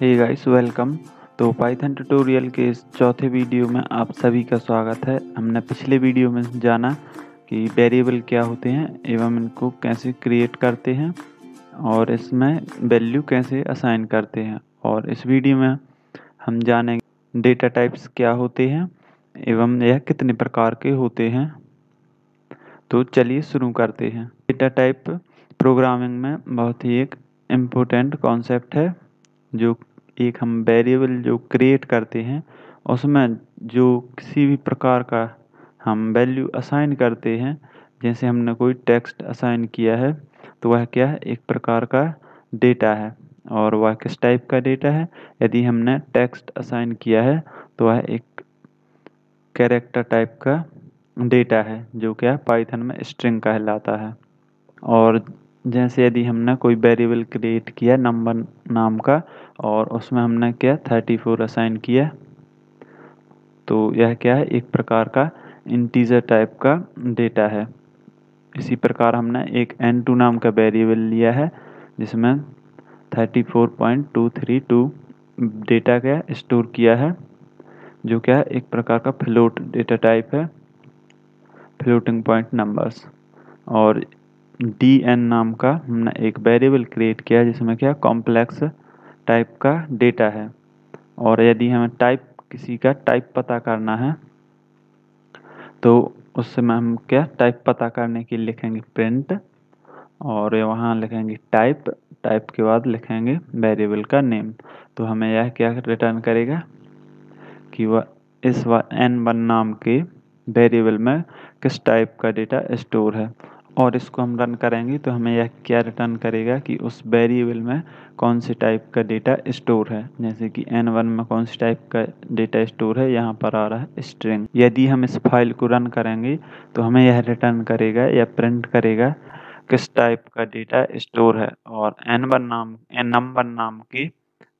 हे guys welcome. तो Python tutorial के इस चौथे वीडियो में आप सभी का स्वागत है। हमने पिछले वीडियो में जाना कि वेरिएबल क्या होते हैं एवं इनको कैसे क्रिएट करते हैं और इसमें वैल्यू कैसे असाइन करते हैं, और इस वीडियो में हम जानेंगे डेटा टाइप्स क्या होते हैं एवं यह कितने प्रकार के होते हैं। तो चलिए शुरू करते हैं। डेटा टाइप प्रोग्रामिंग में बहुत ही एक इम्पोर्टेंट कॉन्सेप्ट है। जो एक हम वेरिएबल जो क्रिएट करते हैं उसमें जो किसी भी प्रकार का हम वैल्यू असाइन करते हैं, जैसे हमने कोई टेक्स्ट असाइन किया है तो वह क्या है, एक प्रकार का डेटा है। और वह किस टाइप का डेटा है, यदि हमने टेक्स्ट असाइन किया है तो वह एक कैरेक्टर टाइप का डेटा है जो क्या पाइथन में स्ट्रिंग कहलाता है। और जैसे यदि हमने कोई वेरिएबल क्रिएट किया नंबर नाम का और उसमें हमने क्या 34 असाइन किया तो यह क्या है, एक प्रकार का इंटीजर टाइप का डेटा है। इसी प्रकार हमने एक n2 नाम का वेरिएबल लिया है जिसमें 34.232 डेटा क्या स्टोर किया है जो क्या है एक प्रकार का फ्लोट डेटा टाइप है, फ्लोटिंग पॉइंट नंबर्स। और dn नाम का हमने एक वेरिएबल क्रिएट किया जिसमें क्या कॉम्प्लेक्स टाइप का डेटा है। और यदि हमें टाइप किसी का टाइप पता करना है तो उससे हम क्या टाइप पता करने के लिए लिखेंगे प्रिंट, और वहाँ लिखेंगे टाइप, टाइप के बाद लिखेंगे वेरिएबल का नेम। तो हमें यह क्या रिटर्न करेगा कि वह इस n1 नाम के वेरिएबल में किस टाइप का डेटा स्टोर है। और इसको हम रन करेंगे तो हमें यह क्या रिटर्न करेगा कि उस वेरिएबल में कौन से टाइप का डेटा स्टोर है, जैसे कि n1 में कौन से टाइप का डेटा स्टोर है, यहाँ पर आ रहा है स्ट्रिंग। यदि हम इस फाइल को रन करेंगे तो हमें यह रिटर्न करेगा या प्रिंट करेगा किस टाइप का डेटा स्टोर है और n नंबर नाम के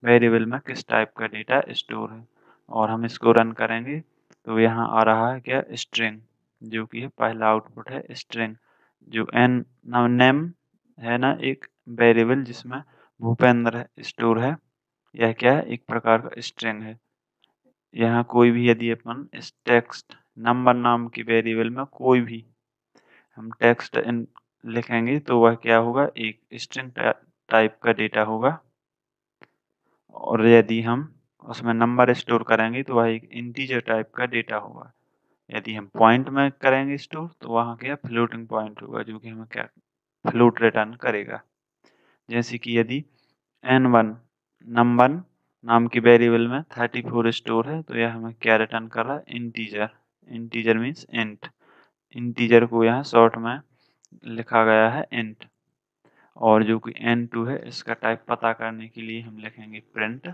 वेरिएबल में किस टाइप का डेटा स्टोर है। और हम इसको रन करेंगे तो यहाँ आ रहा है क्या स्ट्रिंग, जो कि पहला आउटपुट है स्ट्रिंग। जो n नेम है ना एक वेरिएबल जिसमें भूपेंद्र स्टोर है, यह क्या है एक प्रकार का स्ट्रिंग है। यहाँ कोई भी यदि अपन इस टेक्स्ट नंबर नाम की वेरिएबल में कोई भी हम टेक्स्ट लिखेंगे तो वह क्या होगा, एक स्ट्रिंग टाइप का डेटा होगा। और यदि हम उसमें नंबर स्टोर करेंगे तो वह एक इंटीजर टाइप का डेटा होगा। यदि हम पॉइंट में करेंगे स्टोर तो वहाँ क्या फ्लोटिंग पॉइंट होगा जो कि हमें क्या फ्लोट रिटर्न करेगा। जैसे कि यदि n1 नंबर नाम की वेरिएबल में 34 स्टोर है तो यह हमें क्या रिटर्न कर रहा है integer, integer means int. Integer को यहाँ शॉर्ट में लिखा गया है इंट। और जो कि n2 है इसका टाइप पता करने के लिए हम लिखेंगे प्रिंट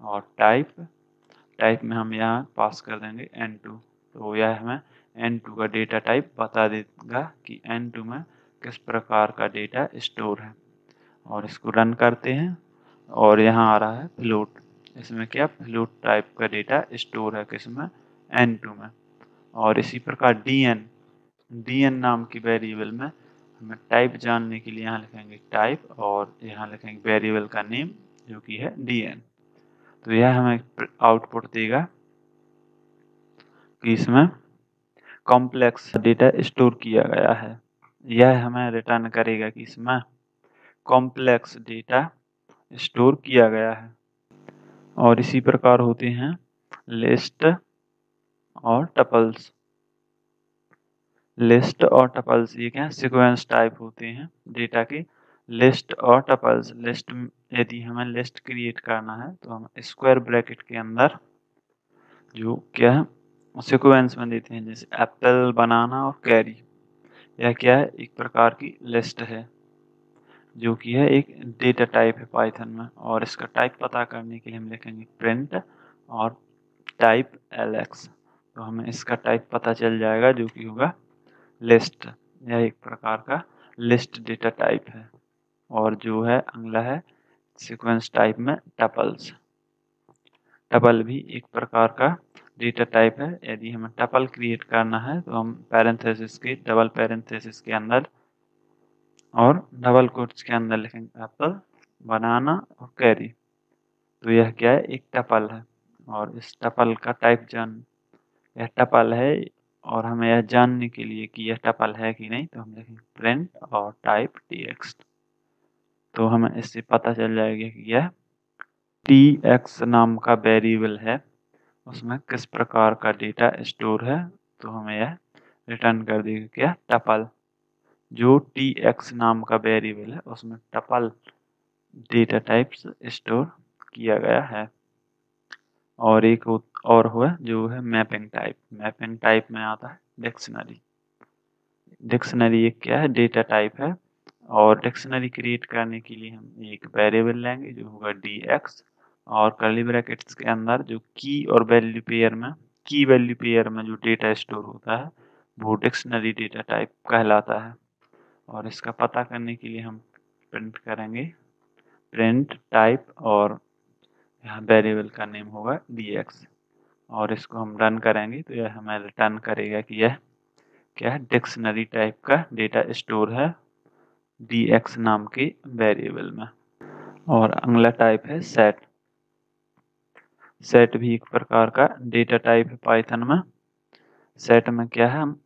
और टाइप में हम यहाँ पास कर देंगे n2। तो यह हमें n2 का डेटा टाइप बता देगा कि n2 में किस प्रकार का डेटा स्टोर है। और इसको रन करते हैं और यहाँ आ रहा है फ्लोट, इसमें क्या फ्लोट टाइप का डेटा स्टोर है किसमें n2 में। और इसी प्रकार dn नाम की वेरिएबल में हमें टाइप जानने के लिए यहाँ लिखेंगे टाइप और यहाँ लिखेंगे वेरिएबल का नेम जो कि है dn। तो यह हमें आउटपुट देगा कि इसमें कॉम्प्लेक्स डेटा स्टोर किया गया है। यह हमें रिटर्न करेगा कि इसमें कॉम्प्लेक्स डेटा स्टोर किया गया है। और इसी प्रकार होते हैं लिस्ट और टपल्स। लिस्ट और टपल्स ये क्या सीक्वेंस टाइप होते हैं डेटा के। लिस्ट और टपल्स, लिस्ट यदि हमें लिस्ट क्रिएट करना है तो हम स्क्वायर ब्रैकेट के अंदर जो क्या है सिक्वेंस में देते हैं, जैसे एप्पल, बनाना और कैरी। यह क्या है एक प्रकार की लिस्ट है जो कि है एक डेटा टाइप है पाइथन में। और इसका टाइप पता करने के लिए हम लिखेंगे प्रिंट और टाइप एलेक्स। तो हमें इसका टाइप पता चल जाएगा जो कि होगा लिस्ट। यह एक प्रकार का लिस्ट डेटा टाइप है। और जो है अगला है सीक्वेंस टाइप में टपल्स। टपल भी एक प्रकार का डेटा टाइप है। यदि हमें टपल क्रिएट करना है तो हम पैरेंथेसिस के डबल पैरेंथेसिस के अंदर और डबल कोट्स के अंदर लिखेंगे एप्पल, बनाना और कैरी। तो यह क्या है, एक टपल है और इस टपल का टाइप जन, यह टपल है और हमें यह जानने के लिए कि यह टपल है कि नहीं तो हम देखेंगे प्रिंट और टाइप टीएक्स्ट। तो हमें इससे पता चल जाएगा कि यह टीएक्स नाम का वेरिएबल है, उसमें किस प्रकार का डेटा स्टोर है। तो हमें यह रिटर्न कर देगा क्या, टपल, जो टीएक्स नाम का वेरिएबल है उसमें टपल डेटा टाइप्स स्टोर किया गया है। और एक और हुआ जो है मैपिंग टाइप। मैपिंग टाइप में आता है डिक्शनरी। डिक्शनरी एक क्या है, डेटा टाइप है और डिक्शनरी क्रिएट करने के लिए हम एक वेरिएबल लेंगे जो होगा dx और कर्ली ब्रैकेट्स के अंदर जो की और वैल्यू पेयर में, की वैल्यू पेयर में जो डेटा स्टोर होता है वो डिक्शनरी डेटा टाइप कहलाता है। और इसका पता करने के लिए हम प्रिंट करेंगे प्रिंट टाइप और यहाँ वेरिएबल का नेम होगा dx और इसको हम रन करेंगे तो यह हमें रिटर्न करेगा कि यह क्या है, डिक्शनरी टाइप का डेटा स्टोर है dx नाम के वेरिएबल में। और अगला टाइप है सेट। सेट भी एक प्रकार का डेटा टाइप है पाइथन में। सेट में क्या है, हम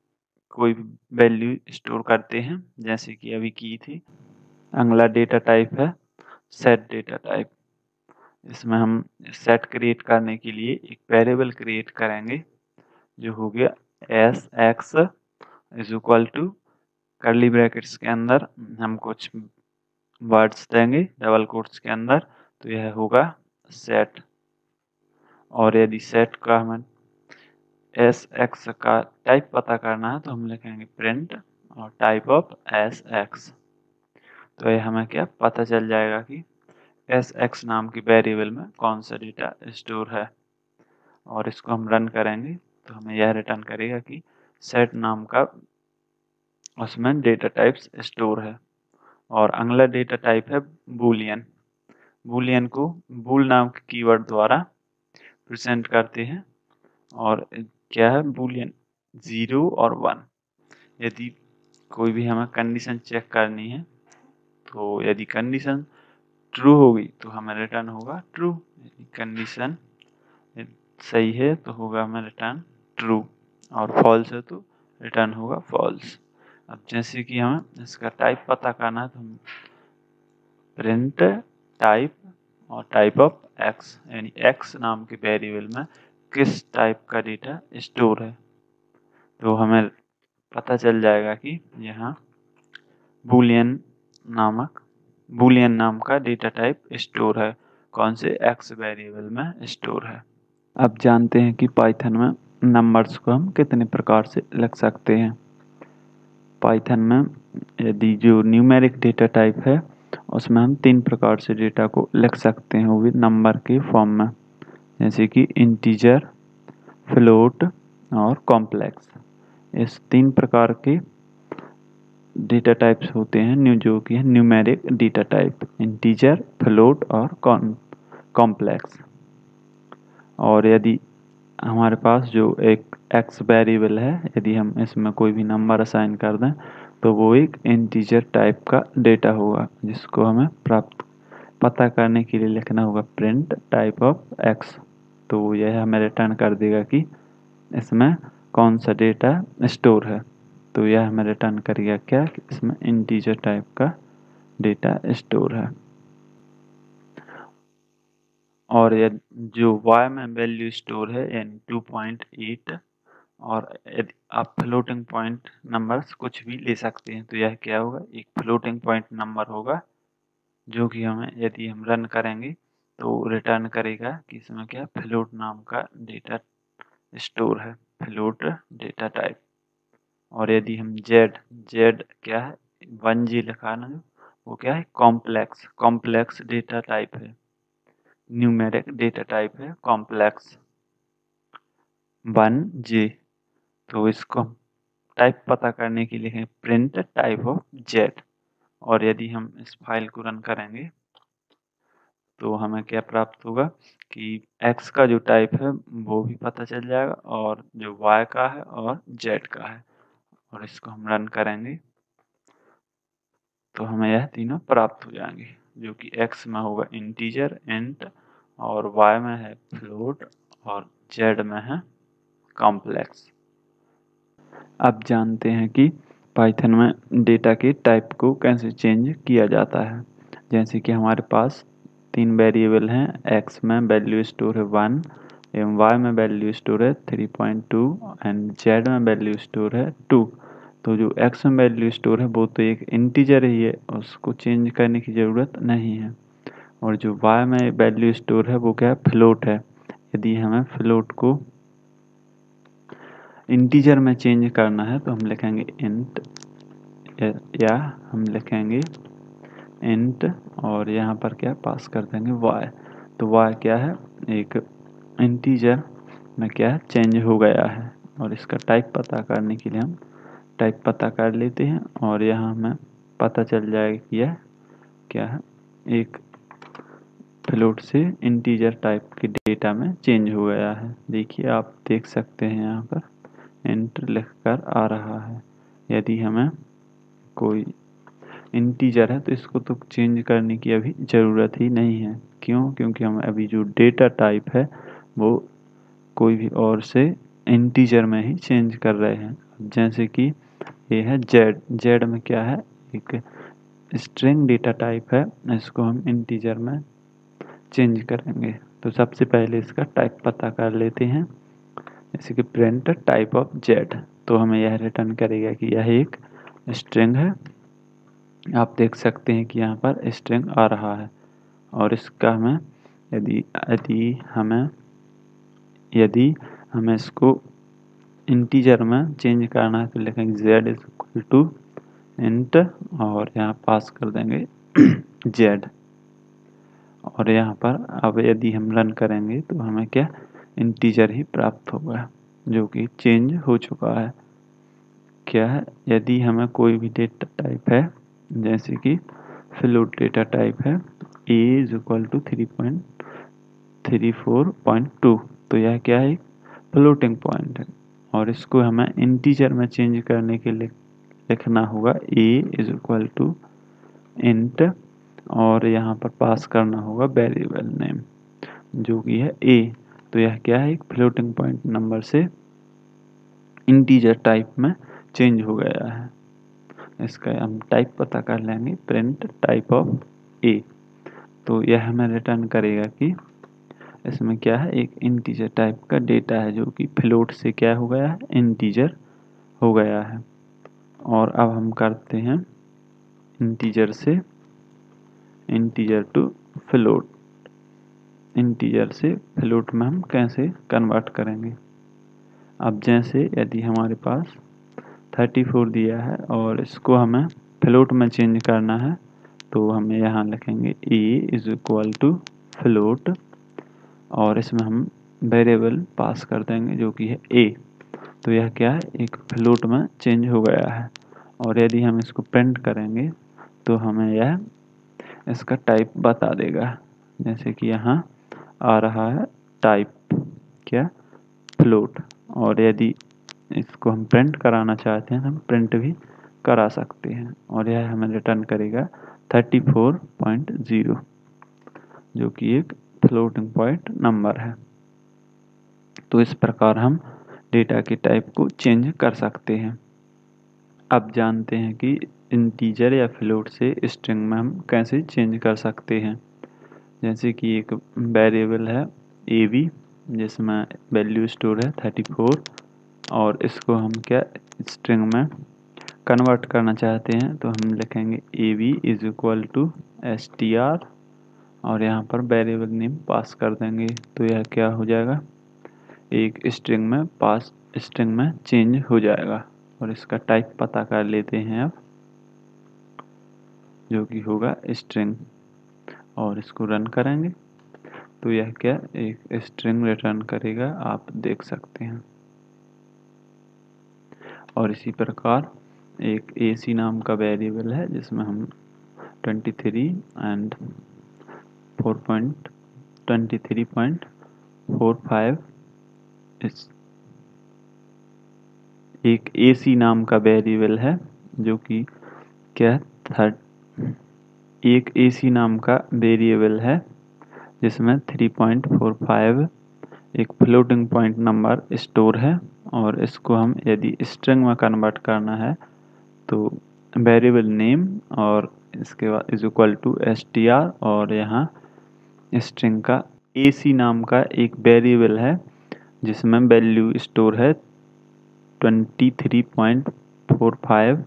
कोई वैल्यू स्टोर करते हैं जैसे कि अभी की थी। अगला डेटा टाइप है सेट डेटा टाइप। इसमें हम सेट क्रिएट करने के लिए एक वेरिएबल क्रिएट करेंगे जो हो गया S X is equal to curly brackets के अंदर हम कुछ वर्ड्स देंगे डबल कोट्स के अंदर, तो यह होगा सेट। और यदि सेट का हमें एस एक्स का टाइप पता करना है तो हम लिखेंगे प्रिंट और टाइप ऑफ एस एक्स। तो ये हमें क्या पता चल जाएगा कि एस एक्स नाम की वेरिएबल में कौन सा डेटा स्टोर है। और इसको हम रन करेंगे तो हमें यह रिटर्न करेगा कि सेट नाम का उसमें डेटा टाइप्स स्टोर है। और अगला डेटा टाइप है बूलियन। बूलियन को बूल नाम के कीवर्ड द्वारा प्रेजेंट करते हैं। और क्या है बूलियन, 0 और 1। यदि कोई भी हमें कंडीशन चेक करनी है तो यदि कंडीशन ट्रू होगी तो हमें रिटर्न होगा ट्रू, यदि कंडीशन सही है तो होगा हमें रिटर्न ट्रू और फॉल्स है तो रिटर्न होगा फॉल्स। अब जैसे कि हमें इसका टाइप पता करना है तो हम प्रिंट टाइप और टाइप ऑफ एक्स यानी एक्स नाम के वेरिएबल में किस टाइप का डेटा स्टोर है। तो हमें पता चल जाएगा कि यहाँ बूलियन नाम का डेटा टाइप स्टोर है, कौन से एक्स वेरिएबल में स्टोर है। अब जानते हैं कि पाइथन में नंबर्स को हम कितने प्रकार से लिख सकते हैं। पाइथन में यदि जो न्यूमेरिक डेटा टाइप है उसमें हम 3 प्रकार से डेटा को लिख सकते हैं, वो भी नंबर के फॉर्म में, जैसे कि इंटीजर, फ्लोट और कॉम्प्लेक्स। इस 3 प्रकार के डेटा टाइप्स होते हैं जो कि है numeric data type, integer, float और कॉम्प्लेक्स। और यदि हमारे पास जो एक एक्स वेरिएबल है, यदि हम इसमें कोई भी नंबर असाइन कर दें तो वो एक इंटीजर टाइप का डेटा होगा, जिसको हमें प्राप्त पता करने के लिए लिखना होगा प्रिंट टाइप ऑफ एक्स। तो यह हमें रिटर्न कर देगा कि इसमें कौन सा डेटा स्टोर है। तो यह हमें रिटर्न करेगा क्या कि इसमें इंटीजर टाइप का डेटा स्टोर है। और यह जो वाई में वैल्यू स्टोर है यानी 2.8 और यदि आप फ्लोटिंग पॉइंट नंबर्स कुछ भी ले सकते हैं तो यह क्या होगा, एक फ्लोटिंग पॉइंट नंबर होगा जो कि हमें यदि हम रन करेंगे तो रिटर्न करेगा कि इसमें क्या फ्लोट नाम का डेटा स्टोर है, फ्लोट डेटा टाइप। और यदि हम जेड क्या है 1G लिखा ना, वो क्या है कॉम्प्लेक्स डेटा टाइप है, न्यूमेरिक डेटा टाइप है कॉम्प्लेक्स 1G। तो इसको टाइप पता करने के लिए प्रिंट टाइप ऑफ जेड। और यदि हम इस फाइल को रन करेंगे तो हमें क्या प्राप्त होगा कि एक्स का जो टाइप है वो भी पता चल जाएगा और जो वाई का है और जेड का है। और इसको हम रन करेंगे तो हमें यह तीनों प्राप्त हो जाएंगे, जो कि एक्स में होगा इंटीजर, इंट और y में है फ्लोट और z में है कॉम्प्लेक्स। आप जानते हैं कि पाइथन में डेटा के टाइप को कैसे चेंज किया जाता है। जैसे कि हमारे पास 3 वेरिएबल हैं, x में वैल्यू स्टोर है 1 एवं y में वैल्यू स्टोर है 3.2 एंड z में वैल्यू स्टोर है 2। तो जो x में वैल्यू स्टोर है वो तो एक इंटीजर ही है, उसको चेंज करने की ज़रूरत नहीं है। और जो y में वैल्यू स्टोर है वो क्या है, फ्लोट है। यदि हमें फ्लोट को इंटीजर में चेंज करना है तो हम लिखेंगे इंट या हम लिखेंगे इंट और यहाँ पर क्या पास कर देंगे y। तो y क्या है, एक इंटीजर में क्या है, चेंज हो गया है। और इसका टाइप पता करने के लिए हम टाइप पता कर लेते हैं और यहाँ हमें पता चल जाएगा कि यह क्या है, एक फ्लोट से इंटीजर टाइप के डेटा में चेंज हो गया है। देखिए आप देख सकते हैं यहाँ पर इंटर लिख कर आ रहा है। यदि हमें कोई इंटीजर है तो इसको तो चेंज करने की अभी ज़रूरत ही नहीं है। क्यों? क्योंकि हमें अभी जो डेटा टाइप है वो कोई भी और से इंटीजर में ही चेंज कर रहे हैं। जैसे कि ये है जेड, जेड में क्या है, एक स्ट्रिंग डेटा टाइप है, इसको हम इंटीजर में चेंज करेंगे। तो सबसे पहले इसका टाइप पता कर लेते हैं, जैसे कि प्रिंट टाइप ऑफ जेड। तो हमें यह रिटर्न करेगा कि यह एक स्ट्रिंग है। आप देख सकते हैं कि यहाँ पर स्ट्रिंग आ रहा है। और इसका हमें यदि हमें इसको इंटीजर में चेंज करना है तो लिखेंगे Z is equal to int और यहाँ पास कर देंगे जेड। और यहाँ पर अब यदि हम रन करेंगे तो हमें क्या, इंटीजर ही प्राप्त होगा जो कि चेंज हो चुका है। क्या है, यदि हमें कोई भी डेटा टाइप है, जैसे कि फ्लोट डेटा टाइप है a इज इक्वल टू 3.34.2, तो यह क्या है, फ्लोटिंग पॉइंट है। और इसको हमें इंटीजर में चेंज करने के लिए लिखना होगा a is equal to int और यहाँ पर पास करना होगा वेरिएबल नेम जो कि है a। तो यह क्या है, एक फ्लोटिंग पॉइंट नंबर से इंटीजर टाइप में चेंज हो गया है। इसका हम टाइप पता कर लेंगे, प्रिंट टाइप ऑफ a। तो यह हमें रिटर्न करेगा कि इसमें क्या है, एक इंटीजर टाइप का डेटा है जो कि फ्लोट से क्या हो गया है, इंटीजर हो गया है। और अब हम करते हैं इंटीजर से इंटीजर टू फ्लोट। इंटीजर से फ्लोट में हम कैसे कन्वर्ट करेंगे? अब जैसे यदि हमारे पास 34 दिया है और इसको हमें फ्लोट में चेंज करना है तो हमें यहाँ लिखेंगे a is equal to float और इसमें हम वेरिएबल पास कर देंगे जो कि है a। तो यह क्या है, एक फ्लोट में चेंज हो गया है। और यदि हम इसको प्रिंट करेंगे तो हमें यह इसका टाइप बता देगा, जैसे कि यहाँ आ रहा है टाइप क्या, फ्लोट। और यदि इसको हम प्रिंट कराना चाहते हैं तो हम प्रिंट भी करा सकते हैं। और यह हमें रिटर्न करेगा 34.0 जो कि एक फ्लोटिंग पॉइंट नंबर है। तो इस प्रकार हम डेटा के टाइप को चेंज कर सकते हैं। अब जानते हैं कि इंटीजर या फ्लोट से स्ट्रिंग में हम कैसे चेंज कर सकते हैं। जैसे कि एक वेरिएबल है ab जिसमें वैल्यू स्टोर है 34 और इसको हम क्या स्ट्रिंग में कन्वर्ट करना चाहते हैं तो हम लिखेंगे ab is equal to str और यहाँ पर वेरिएबल नेम पास कर देंगे। तो यह क्या हो जाएगा, एक स्ट्रिंग में चेंज हो जाएगा। और इसका टाइप पता कर लेते हैं अब, जो कि होगा स्ट्रिंग। और इसको रन करेंगे तो यह क्या, एक स्ट्रिंग रिटर्न करेगा, आप देख सकते हैं। और इसी प्रकार एक ac नाम का वेरिएबल है जिसमें हम 23 एंड 4.23.45 इस एक ac नाम का वेरिएबल है जो कि क्या, एक ac नाम का वेरिएबल है जिसमें 3.45 एक फ्लोटिंग पॉइंट नंबर स्टोर है और इसको हम यदि स्ट्रिंग में कन्वर्ट करना है तो वेरिएबल नेम और इसके बाद इज इक्वल टू str और यहाँ स्ट्रिंग का ac नाम का एक वेरिएबल है जिसमें वैल्यू स्टोर है 23.45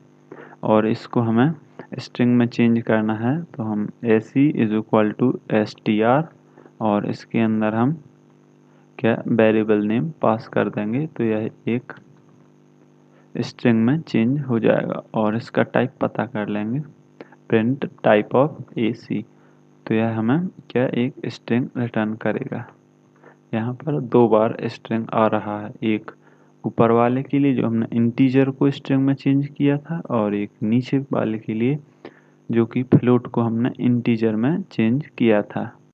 और इसको हमें स्ट्रिंग में चेंज करना है तो हम ac is equal to str और इसके अंदर हम क्या वेरिएबल नेम पास कर देंगे तो यह एक स्ट्रिंग में चेंज हो जाएगा और इसका टाइप पता कर लेंगे प्रिंट टाइप ऑफ ac तो यह हमें क्या एक स्ट्रिंग रिटर्न करेगा। यहाँ पर दो बार स्ट्रिंग आ रहा है, एक ऊपर वाले के लिए जो हमने इंटीजर को स्ट्रिंग में चेंज किया था और एक नीचे वाले के लिए जो कि फ्लोट को हमने इंटीजर में चेंज किया था।